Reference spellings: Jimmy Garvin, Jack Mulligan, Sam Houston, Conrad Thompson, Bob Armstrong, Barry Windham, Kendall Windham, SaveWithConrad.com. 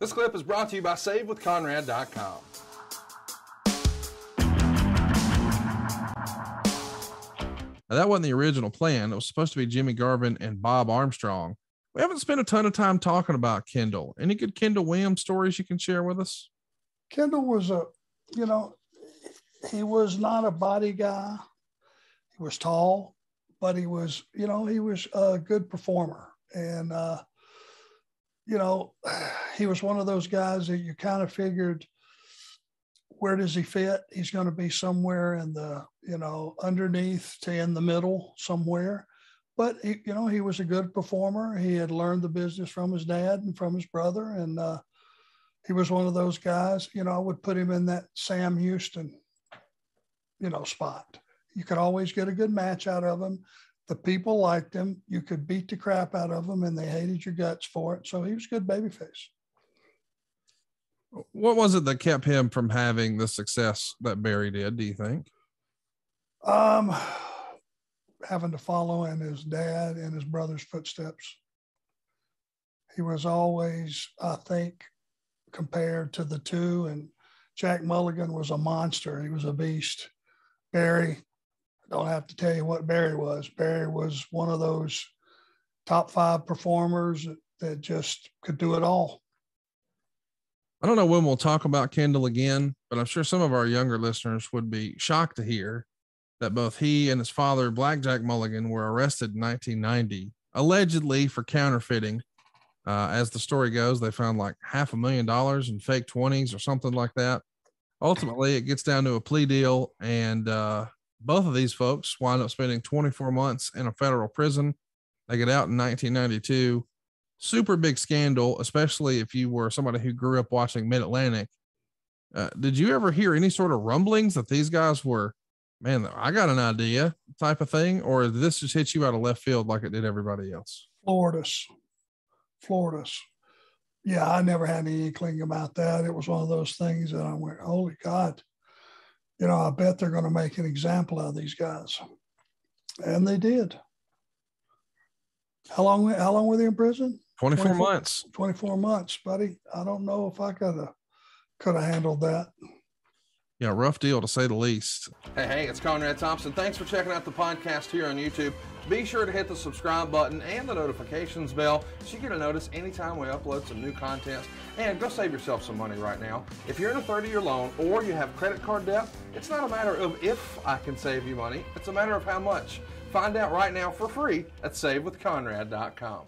This clip is brought to you by SaveWithConrad.com. Now, that wasn't the original plan. It was supposed to be Jimmy Garvin and Bob Armstrong. We haven't spent a ton of time talking about Kendall. Any good Kendall Windham stories you can share with us? Kendall was a, you know, he was not a body guy. He was tall, but he was, you know, he was a good performer. And, you know, he was one of those guys that you kind of figured, where does he fit? He's going to be somewhere in the, you know, underneath to in the middle somewhere. But, he, you know, he was a good performer. He had learned the business from his dad and from his brother. And he was one of those guys, you know, I would put him in that Sam Houston, you know, spot. You could always get a good match out of him. The people liked him. You could beat the crap out of him and they hated your guts for it. So he was a good babyface. What was it that kept him from having the success that Barry did, do you think? Having to follow in his dad and his brother's footsteps. He was always, I think, compared to the two, and Jack Mulligan was a monster. He was a beast. Barry, I don't have to tell you what Barry was. Barry was one of those top five performers that just could do it all. I don't know when we'll talk about Kendall again, but I'm sure some of our younger listeners would be shocked to hear that both he and his father, Blackjack Mulligan, were arrested in 1990, allegedly for counterfeiting. As the story goes, they found like $500,000 in fake 20s or something like that. Ultimately, it gets down to a plea deal, and both of these folks wind up spending 24 months in a federal prison. They get out in 1992. Super big scandal, especially if you were somebody who grew up watching Mid-Atlantic. Did you ever hear any sort of rumblings that these guys were, man, I got an idea type of thing, or did this just hit you out of left field like it did everybody else? Florida's. Yeah, I never had any inkling about that. It was one of those things that I went, holy God, you know, I bet they're going to make an example out of these guys. And they did. How long were they in prison? 24 months. 24 months, buddy. I don't know if I could have handled that. Yeah, rough deal to say the least. Hey, it's Conrad Thompson. Thanks for checking out the podcast here on YouTube. Be sure to hit the subscribe button and the notifications bell so you get a notice anytime we upload some new content. And go save yourself some money right now. If you're in a 30-year loan or you have credit card debt, it's not a matter of if I can save you money. It's a matter of how much. Find out right now for free at SaveWithConrad.com.